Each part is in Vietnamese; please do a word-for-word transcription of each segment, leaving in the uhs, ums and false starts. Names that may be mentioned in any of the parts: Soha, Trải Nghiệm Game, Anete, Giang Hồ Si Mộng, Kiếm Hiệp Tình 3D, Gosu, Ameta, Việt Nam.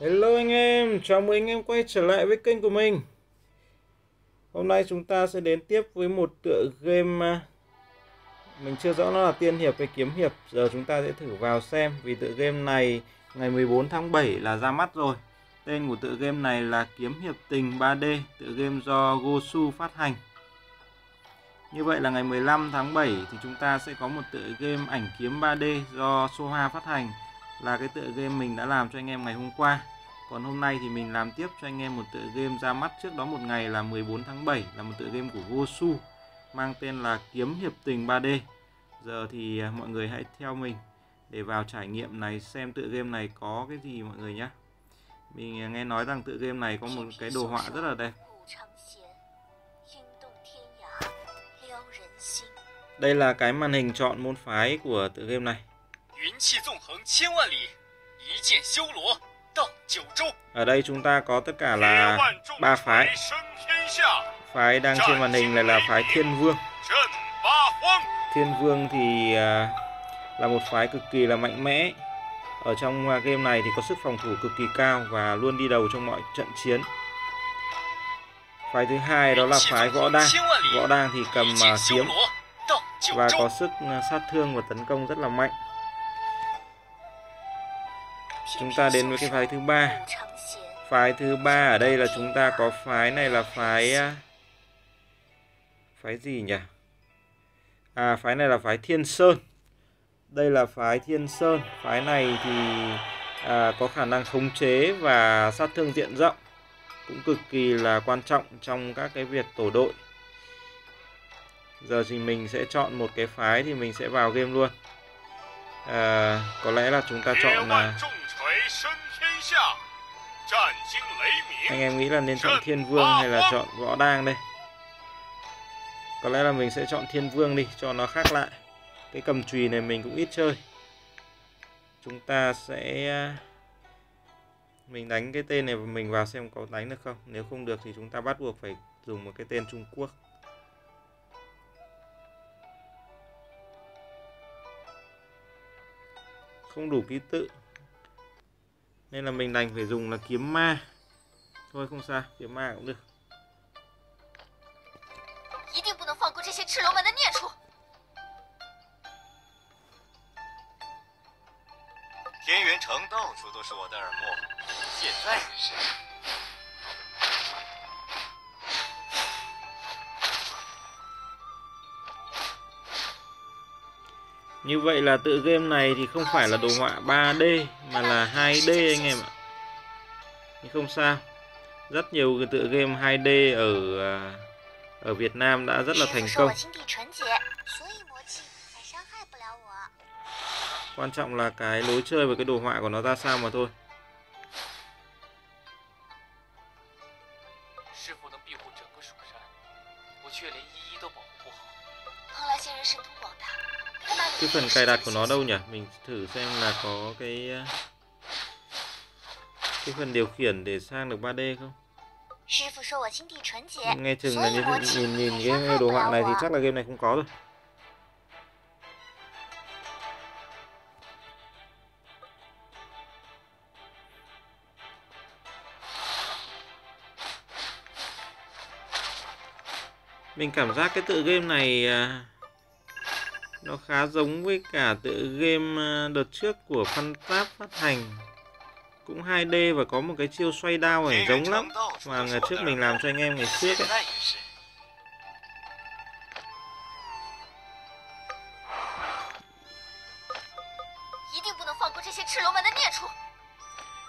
Hello anh em, chào mừng anh em quay trở lại với kênh của mình. Hôm nay chúng ta sẽ đến tiếp với một tựa game mình chưa rõ nó là tiên hiệp hay kiếm hiệp. Giờ chúng ta sẽ thử vào xem, vì tựa game này ngày mười bốn tháng bảy là ra mắt rồi. Tên của tựa game này là Kiếm Hiệp Tình ba D, tựa game do Gosu phát hành. Như vậy là ngày mười lăm tháng bảy thì chúng ta sẽ có một tựa game ảnh kiếm ba D do Soha phát hành, là cái tựa game mình đã làm cho anh em ngày hôm qua. Còn hôm nay thì mình làm tiếp cho anh em một tựa game ra mắt trước đó một ngày là mười bốn tháng bảy, là một tựa game của Gosu mang tên là Kiếm Hiệp Tình ba D. Giờ thì mọi người hãy theo mình để vào trải nghiệm này xem tựa game này có cái gì mọi người nhé. Mình nghe nói rằng tựa game này có một cái đồ họa rất là đẹp. Đây là cái màn hình chọn môn phái của tựa game này. Ở đây chúng ta có tất cả là ba phái. Phái đang trên màn hình này là phái Thiên Vương. Thiên Vương thì là một phái cực kỳ là mạnh mẽ. Ở trong game này thì có sức phòng thủ cực kỳ cao và luôn đi đầu trong mọi trận chiến. Phái thứ hai đó là phái Võ Đang. Võ Đang thì cầm kiếm và có sức sát thương và tấn công rất là mạnh. Chúng ta đến với cái phái thứ ba. Phái thứ ba ở đây là chúng ta có phái này là phái phái gì nhỉ? À, phái này là phái Thiên Sơn. Đây là phái Thiên Sơn. Phái này thì à, có khả năng khống chế và sát thương diện rộng, cũng cực kỳ là quan trọng trong các cái việc tổ đội. Giờ thì mình sẽ chọn một cái phái thì mình sẽ vào game luôn. À, có lẽ là chúng ta chọn là anh em nghĩ là nên chọn Thiên Vương hay là chọn Võ Đang đây. Có lẽ là mình sẽ chọn Thiên Vương đi cho nó khác lại. Cái cầm chùy này mình cũng ít chơi. Chúng ta sẽ mình đánh cái tên này và mình vào xem có đánh được không. Nếu không được thì chúng ta bắt buộc phải dùng một cái tên Trung Quốc. Không đủ ký tự nên là mình đành phải dùng là kiếm ma. Thôi không sao, kiếm ma cũng được. Như vậy là tựa game này thì không phải là đồ họa ba D mà là hai D anh em ạ. Nhưng không sao, rất nhiều cái tựa game hai D ở ở Việt Nam đã rất là thành công. Quan trọng là cái lối chơi và cái đồ họa của nó ra sao mà thôi. Cái phần cài đặt của nó đâu nhỉ? Mình thử xem là có cái cái phần điều khiển để sang được ba D không? Nghe chừng là như nhìn, nhìn nhìn cái đồ họa này thì chắc là game này không có rồi. Mình cảm giác cái tựa game này nó khá giống với cả tựa game đợt trước của Phan Táp phát hành, cũng hai D và có một cái chiêu xoay đao này giống lắm mà ngày trước mình làm cho anh em ngày trước ấy.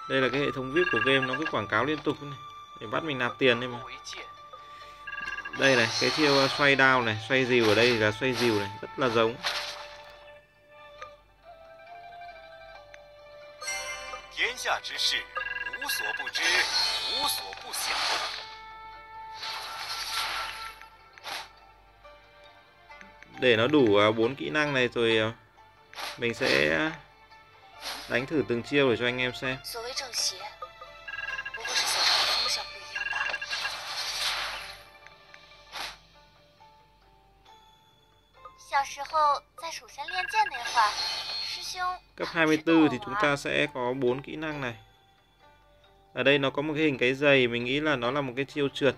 Đây là cái hệ thống víp của game, nó cứ quảng cáo liên tục này để bắt mình nạp tiền đây mà. Đây này, cái chiêu xoay đao này, xoay dìu ở đây là xoay dìu này, rất là giống. Để nó đủ bốn kỹ năng này rồi mình sẽ đánh thử từng chiêu để cho anh em xem. Cấp hai mươi tư thì chúng ta sẽ có bốn kỹ năng này. Ở đây nó có một cái hình cái giày, mình nghĩ là nó là một cái chiêu trượt.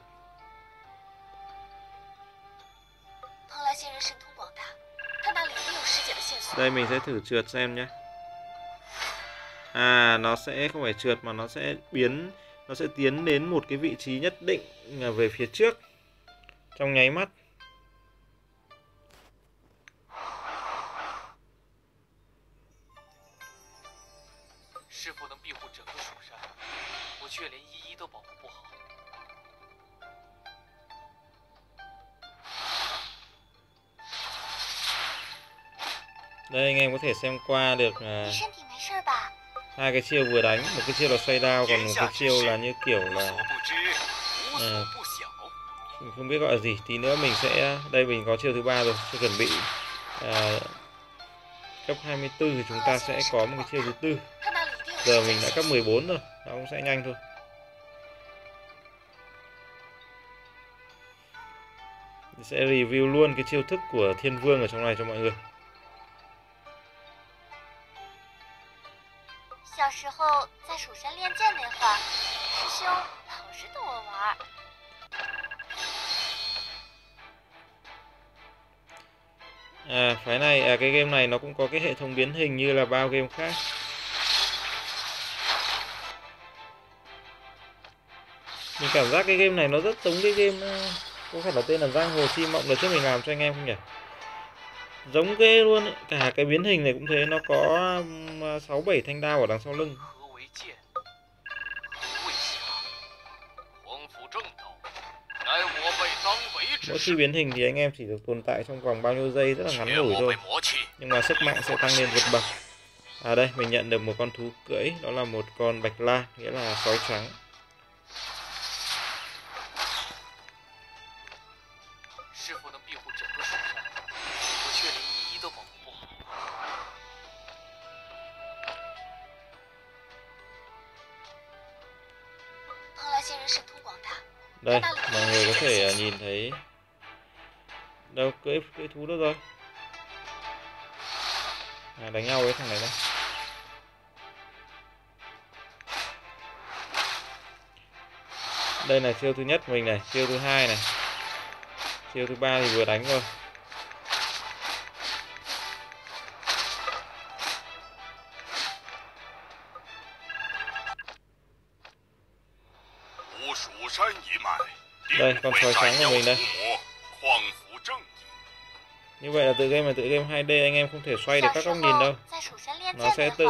Đây mình sẽ thử trượt xem nhé. À, nó sẽ không phải trượt mà nó sẽ biến, nó sẽ tiến đến một cái vị trí nhất định về phía trước trong nháy mắt. Đây anh em có thể xem qua được hai cái chiêu vừa đánh, một cái chiêu là xoay đao, còn một cái chiêu là như kiểu là à, không biết gọi là gì. Tí nữa mình sẽ, đây mình có chiêu thứ ba rồi, sẽ chuẩn bị à, cấp hai mươi tư thì chúng ta sẽ có một cái chiêu thứ tư. Giờ mình đã cấp mười bốn rồi, nó cũng sẽ nhanh thôi. Mình sẽ review luôn cái chiêu thức của Thiên Vương ở trong này cho mọi người. À, phái này, à, cái game này nó cũng có cái hệ thống biến hình như là bao game khác. Mình cảm giác cái game này nó rất giống cái game, có phải là tên là Giang Hồ Si Mộng lần trước mình làm cho anh em không nhỉ? Giống ghê luôn ấy. Cả cái biến hình này cũng thế, nó có sáu bảy thanh đao ở đằng sau lưng. Mỗi khi biến hình thì anh em chỉ được tồn tại trong vòng bao nhiêu giây rất là ngắn ngủi thôi, nhưng mà sức mạnh sẽ tăng lên vượt bậc. À đây mình nhận được một con thú cưỡi, đó là một con bạch la, nghĩa là sói trắng. Đây mọi người có thể nhìn thấy đâu, cưỡi cưỡi thú đó rồi. À, đánh nhau với thằng này đó. Đây là chiêu thứ nhất mình này, chiêu thứ hai này, chiêu thứ ba thì vừa đánh rồi. Đây con sói trắng của mình đây. Như vậy là tự game là tự game hai D, anh em không thể xoay được các góc nhìn đâu. Nó sẽ tự,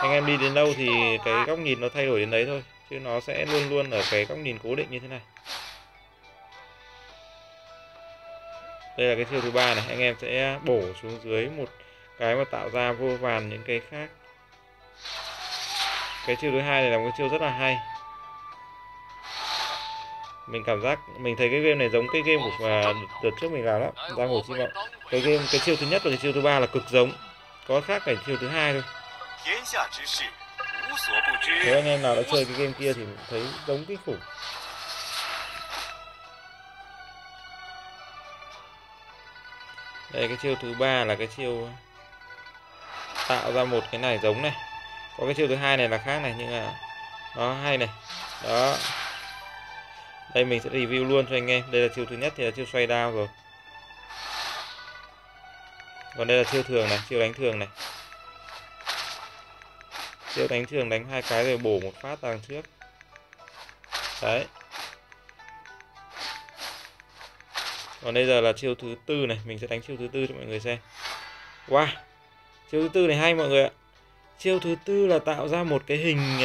anh em đi đến đâu thì cái góc nhìn nó thay đổi đến đấy thôi, chứ nó sẽ luôn luôn ở cái góc nhìn cố định như thế này. Đây là cái chiêu thứ ba này, anh em sẽ bổ xuống dưới một cái mà tạo ra vô vàn những cái khác. Cái chiêu thứ hai này là một cái chiêu rất là hay. Mình cảm giác mình thấy cái game này giống cái game của đợt trước mình làm lắm, Giang Hồ Si Mộng. Cái game cái chiêu thứ nhất và cái chiêu thứ ba là cực giống, có khác cảnh chiêu thứ hai thôi. Nếu anh em nào đã chơi cái game kia thì mình thấy giống kinh khủng. Đây cái chiêu thứ ba là cái chiêu tạo ra một cái này giống này, có cái chiêu thứ hai này là khác này, nhưng mà nó hay này đó. Đây mình sẽ review luôn cho anh em. Đây là chiêu thứ nhất thì là chiêu xoay đao rồi. Còn đây là chiêu thường này, chiêu đánh thường này. Chiêu đánh thường đánh hai cái rồi bổ một phát đằng trước. Đấy. Còn bây giờ là chiêu thứ tư này, mình sẽ đánh chiêu thứ tư cho mọi người xem. Wow. Chiêu thứ tư này hay mọi người ạ. Chiêu thứ tư là tạo ra một cái hình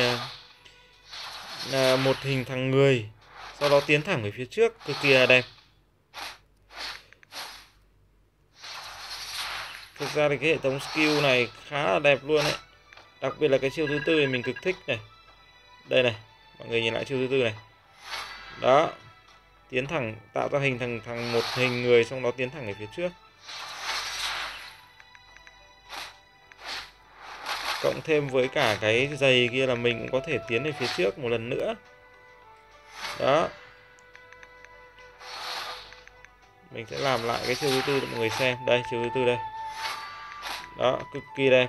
là một hình thằng người, sau đó tiến thẳng về phía trước, cực kỳ là đẹp. Thực ra thì cái hệ thống skill này khá là đẹp luôn đấy. Đặc biệt là cái chiêu thứ tư thì mình cực thích này. Đây này, mọi người nhìn lại chiêu thứ tư này. Đó, tiến thẳng, tạo ra hình thằng thằng một hình người, xong đó tiến thẳng về phía trước. Cộng thêm với cả cái giày kia là mình cũng có thể tiến về phía trước một lần nữa. Đó. Mình sẽ làm lại cái chiêu thứ tư cho mọi người xem. Đây chiêu thứ tư đây. Đó, cực kỳ đẹp.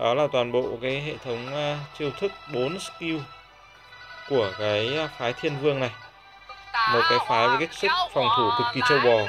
Đó là toàn bộ cái hệ thống uh, chiêu thức bốn skill của cái phái Thiên Vương này. Một cái phái với cái sức phòng thủ cực kỳ trâu bò.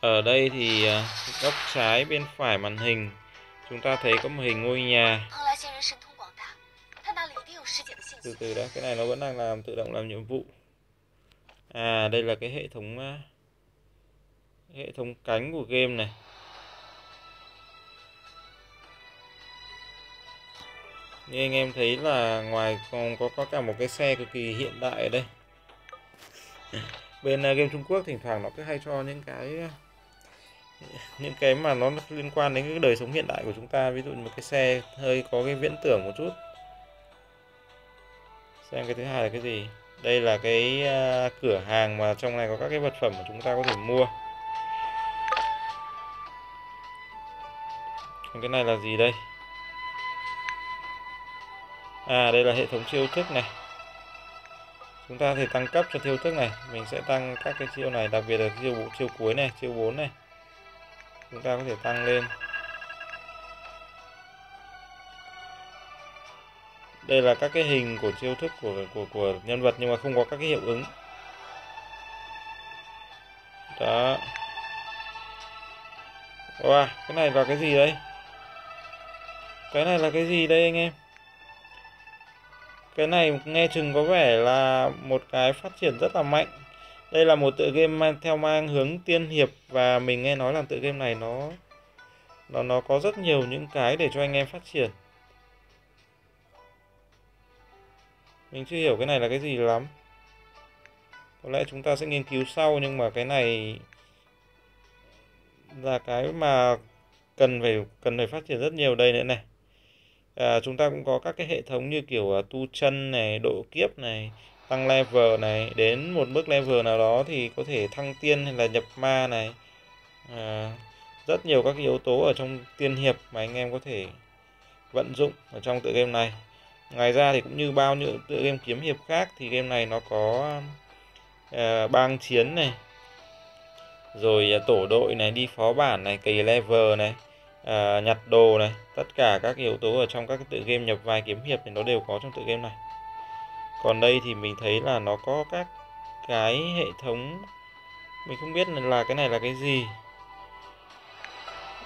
Ở đây thì góc trái bên phải màn hình chúng ta thấy có một hình ngôi nhà. Từ từ đã, cái này nó vẫn đang làm tự động làm nhiệm vụ. À, đây là cái hệ thống hệ thống cánh của game này. Như anh em thấy là ngoài còn có, có cả một cái xe cực kỳ hiện đại ở đây. Bên game Trung Quốc thỉnh thoảng nó cứ hay cho những cái những cái mà nó liên quan đến cái đời sống hiện đại của chúng ta, ví dụ một cái xe hơi có cái viễn tưởng một chút. Xem cái thứ hai là cái gì? Đây là cái cửa hàng mà trong này có các cái vật phẩm mà chúng ta có thể mua. Còn cái này là gì đây? À, đây là hệ thống chiêu thức này. Chúng ta thì tăng cấp cho chiêu thức này. Mình sẽ tăng các cái chiêu này, đặc biệt là chiêu bộ chiêu cuối này, chiêu bốn này. Chúng ta có thể tăng lên. Đây là các cái hình của chiêu thức của của của nhân vật nhưng mà không có các cái hiệu ứng. Đó. Wow, cái này là cái gì đây? Cái này là cái gì đây anh em? Cái này nghe chừng có vẻ là một cái phát triển rất là mạnh. Đây là một tựa game mang theo mang hướng tiên hiệp, và mình nghe nói là tựa game này nó nó nó có rất nhiều những cái để cho anh em phát triển. Mình chưa hiểu cái này là cái gì lắm. Có lẽ chúng ta sẽ nghiên cứu sau, nhưng mà cái này là cái mà cần phải cần phải phát triển rất nhiều đây nữa này. À, chúng ta cũng có các cái hệ thống như kiểu uh, tu chân này, độ kiếp này, tăng level này, đến một mức level nào đó thì có thể thăng tiên hay là nhập ma này. À, rất nhiều các cái yếu tố ở trong tiên hiệp mà anh em có thể vận dụng ở trong tựa game này. Ngoài ra thì cũng như bao nhiêu tựa game kiếm hiệp khác thì game này nó có uh, bang chiến này, rồi uh, tổ đội này, đi phó bản này, cày level này, À, nhặt đồ này, tất cả các yếu tố ở trong các tựa game nhập vai kiếm hiệp thì nó đều có trong tựa game này. Còn đây thì mình thấy là nó có các cái hệ thống, mình không biết là cái này là cái gì.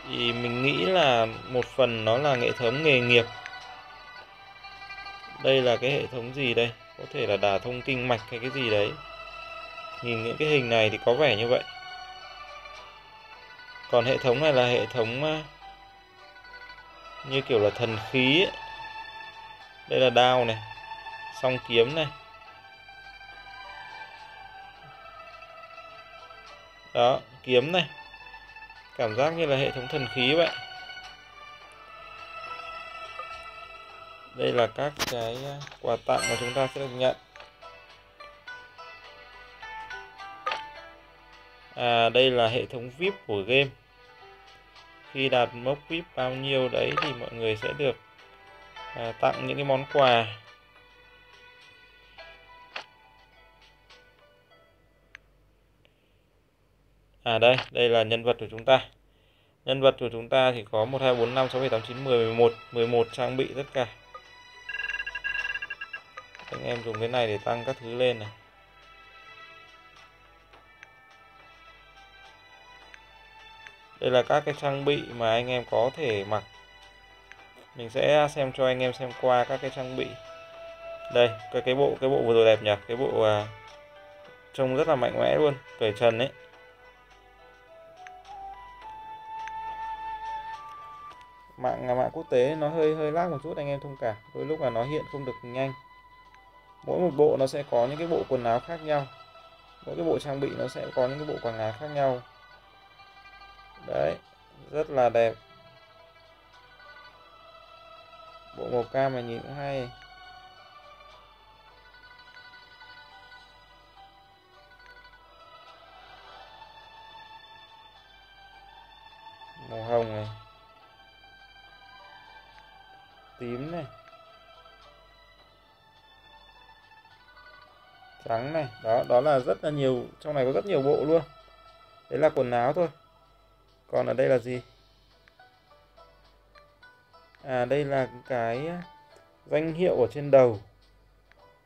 Thì mình nghĩ là một phần nó là hệ thống nghề nghiệp. Đây là cái hệ thống gì đây? Có thể là đả thông kinh mạch hay cái gì đấy. Nhìn những cái hình này thì có vẻ như vậy. Còn hệ thống này là hệ thống như kiểu là thần khí ấy. Đây là đao này, song kiếm này. Đó, kiếm này. Cảm giác như là hệ thống thần khí vậy. Đây là các cái quà tặng mà chúng ta sẽ được nhận. À, đây là hệ thống vi ai pi của game. Khi đạt mốc vi ai pi bao nhiêu đấy thì mọi người sẽ được à, tặng những cái món quà. À đây, đây là nhân vật của chúng ta. Nhân vật của chúng ta thì có một, hai, bốn, năm, sáu, bảy, tám, chín, mười, mười một, mười một trang bị tất cả. Anh em dùng cái này để tăng các thứ lên này. Đây là các cái trang bị mà anh em có thể mặc. Mình sẽ xem cho anh em xem qua các cái trang bị. Đây, cái, cái bộ cái bộ vừa rồi đẹp nhỉ. Cái bộ uh, trông rất là mạnh mẽ luôn, cởi trần ấy. Mạng là mạng quốc tế, nó hơi hơi lag một chút, anh em thông cảm. Đôi lúc là nó hiện không được nhanh. Mỗi một bộ nó sẽ có những cái bộ quần áo khác nhau. Mỗi cái bộ trang bị nó sẽ có những cái bộ quảng ngà khác nhau. Đấy, rất là đẹp. Bộ màu cam này nhìn cũng hay. Màu hồng này, tím này, trắng này. Đó, đó là rất là nhiều. Trong này có rất nhiều bộ luôn. Đấy là quần áo thôi. Còn ở đây là gì? À, đây là cái danh hiệu ở trên đầu.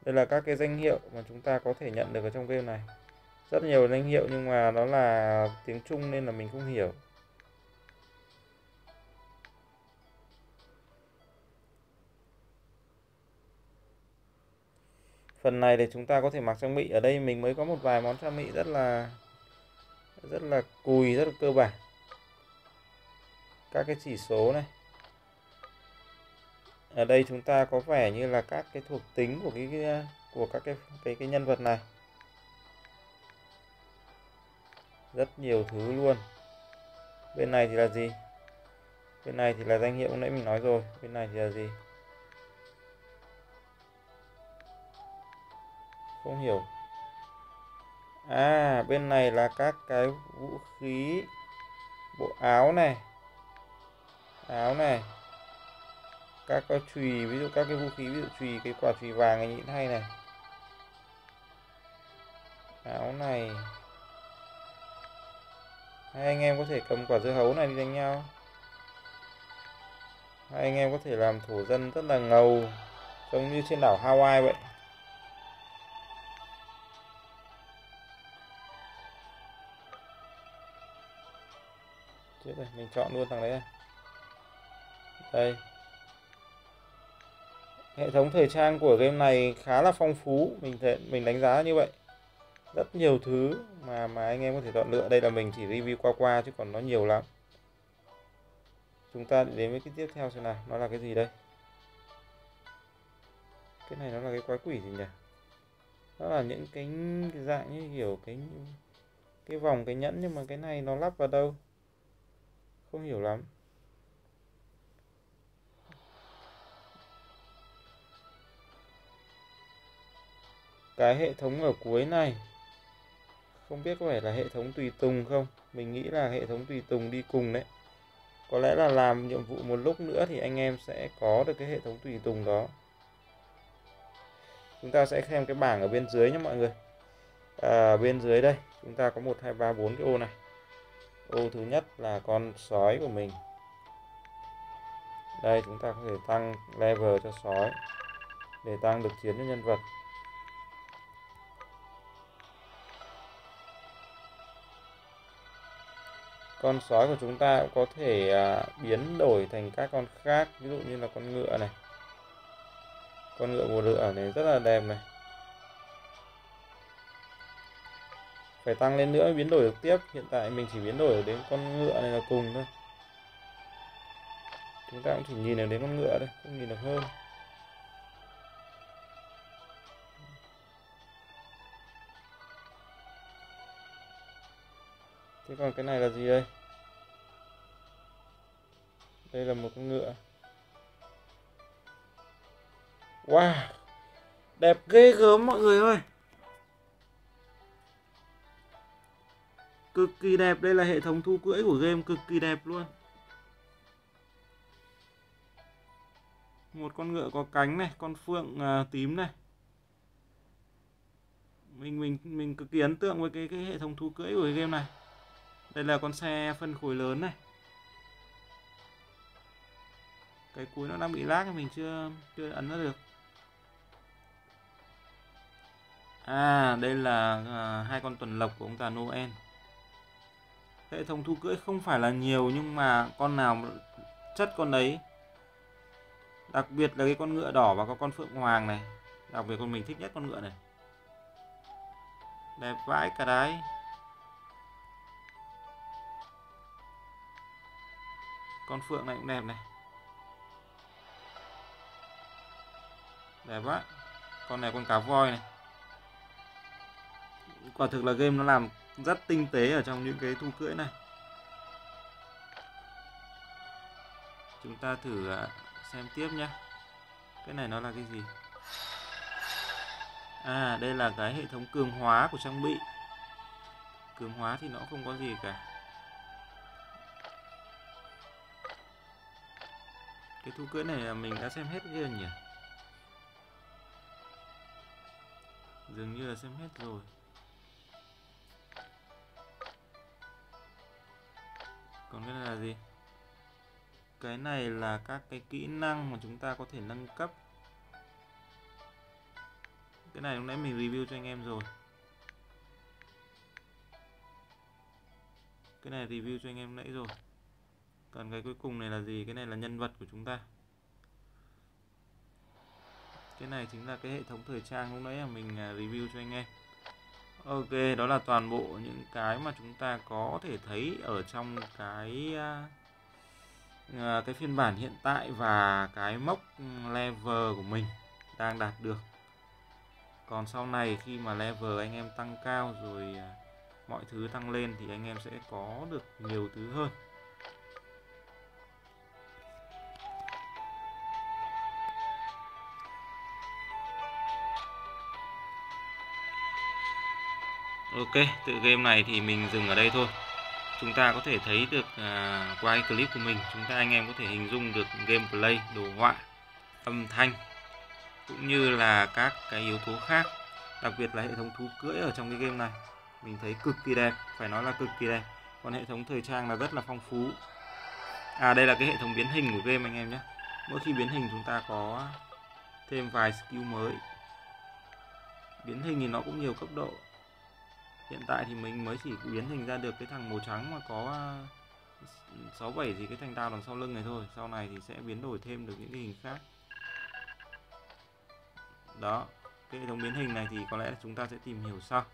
Đây là các cái danh hiệu mà chúng ta có thể nhận được ở trong game này. Rất nhiều danh hiệu nhưng mà nó là tiếng Trung nên là mình không hiểu. Phần này để chúng ta có thể mặc trang bị. Ở đây mình mới có một vài món trang bị rất là rất là cùi, rất là cơ bản. Các cái chỉ số này. Ở đây chúng ta có vẻ như là các cái thuộc tính của cái, cái của các cái cái cái nhân vật này. Rất nhiều thứ luôn. Bên này thì là gì? Bên này thì là danh hiệu nãy mình nói rồi. Bên này thì là gì? Không hiểu. À, bên này là các cái vũ khí. Bộ áo này. Áo này. Các cái chùy, ví dụ các cái vũ khí, ví dụ chùy, cái quả chùy vàng này nhìn hay này. Áo này. Hai anh em có thể cầm quả dưa hấu này đi đánh nhau. Hai anh em có thể làm thổ dân rất là ngầu, giống như trên đảo Hawaii vậy. Chết rồi, mình chọn luôn thằng đấy này. Đây. Hệ thống thời trang của game này khá là phong phú, mình thể, mình đánh giá như vậy. Rất nhiều thứ mà mà anh em có thể chọn lựa. Đây là mình chỉ review qua qua chứ còn nó nhiều lắm. Chúng ta đến với cái tiếp theo xem nào, nó là cái gì đây? Cái này nó là cái quái quỷ gì nhỉ? Nó là những cái, cái dạng như kiểu cái cái vòng, cái nhẫn, nhưng mà cái này nó lắp vào đâu? Không hiểu lắm. Cái hệ thống ở cuối này không biết có phải là hệ thống tùy tùng không. Mình nghĩ là hệ thống tùy tùng đi cùng đấy. Có lẽ là làm nhiệm vụ một lúc nữa thì anh em sẽ có được cái hệ thống tùy tùng đó. Chúng ta sẽ xem cái bảng ở bên dưới nhé mọi người. À, bên dưới đây chúng ta có một, hai, ba, bốn cái ô này. Ô thứ nhất là con sói của mình. Đây chúng ta có thể tăng level cho sói để tăng lực chiến cho nhân vật. Con sói của chúng ta cũng có thể à, biến đổi thành các con khác. Ví dụ như là con ngựa này. Con ngựa bồ đựa này rất là đẹp này. Phải tăng lên nữa mới biến đổi được tiếp. Hiện tại mình chỉ biến đổi đến con ngựa này là cùng thôi. Chúng ta cũng chỉ nhìn được đến con ngựa thôi, không nhìn được hơn. Thế còn cái này là gì đây? Đây là một con ngựa. Wow, đẹp ghê gớm mọi người ơi. Cực kỳ đẹp. Đây là hệ thống thu cưỡi của game, cực kỳ đẹp luôn. Một con ngựa có cánh này, con phượng à, tím này. Mình mình mình cực kỳ ấn tượng với cái cái hệ thống thu cưỡi của game này. Đây là con xe phân khối lớn này. Cái cuối nó đang bị lag, mình chưa chưa ấn nó được. À, đây là à, hai con tuần lộc của ông già Noel. Hệ thống thu cưỡi không phải là nhiều nhưng mà con nào chất con đấy. Đặc biệt là cái con ngựa đỏ và có con phượng hoàng này. Đặc biệt con mình thích nhất con ngựa này. Đẹp vãi cả đấy. Con phượng này cũng đẹp này. Đẹp quá. Con này con cá voi này. Quả thực là game nó làm rất tinh tế ở trong những cái thu cưỡi này. Chúng ta thử xem tiếp nhé. Cái này nó là cái gì? À, đây là cái hệ thống cường hóa của trang bị. Cường hóa thì nó không có gì cả. Cái thu cưỡi này là mình đã xem hết game nhỉ? Dường như là xem hết rồi. Còn cái này là gì? Cái này là các cái kỹ năng mà chúng ta có thể nâng cấp. Cái này lúc nãy mình review cho anh em rồi. Cái này review cho anh em nãy rồi. Còn cái cuối cùng này là gì? Cái này là nhân vật của chúng ta. Cái này chính là cái hệ thống thời trang lúc nãy là mình review cho anh em. Ok, đó là toàn bộ những cái mà chúng ta có thể thấy ở trong cái cái phiên bản hiện tại và cái mốc level của mình đang đạt được. Còn sau này khi mà level anh em tăng cao rồi, mọi thứ tăng lên thì anh em sẽ có được nhiều thứ hơn. Ok, tựa game này thì mình dừng ở đây thôi. Chúng ta có thể thấy được à, qua cái clip của mình, chúng ta anh em có thể hình dung được gameplay, đồ họa, âm thanh cũng như là các cái yếu tố khác. Đặc biệt là hệ thống thú cưỡi ở trong cái game này mình thấy cực kỳ đẹp, phải nói là cực kỳ đẹp. Còn hệ thống thời trang là rất là phong phú. À, đây là cái hệ thống biến hình của game anh em nhé. Mỗi khi biến hình chúng ta có thêm vài skill mới. Biến hình thì nó cũng nhiều cấp độ. Hiện tại thì mình mới chỉ biến hình ra được cái thằng màu trắng mà có sáu bảy gì cái thanh đao đằng sau lưng này thôi. Sau này thì sẽ biến đổi thêm được những cái hình khác. Đó, cái hệ thống biến hình này thì có lẽ chúng ta sẽ tìm hiểu sau.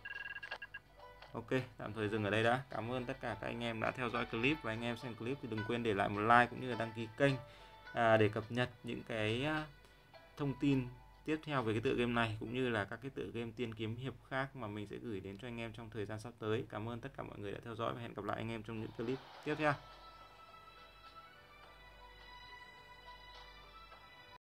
Ok, tạm thời dừng ở đây đã. Cảm ơn tất cả các anh em đã theo dõi clip. Và anh em xem clip thì đừng quên để lại một like cũng như là đăng ký kênh để cập nhật những cái thông tin tiếp theo về cái tựa game này cũng như là các cái tựa game tiên kiếm hiệp khác mà mình sẽ gửi đến cho anh em trong thời gian sắp tới. Cảm ơn tất cả mọi người đã theo dõi và hẹn gặp lại anh em trong những clip tiếp theo.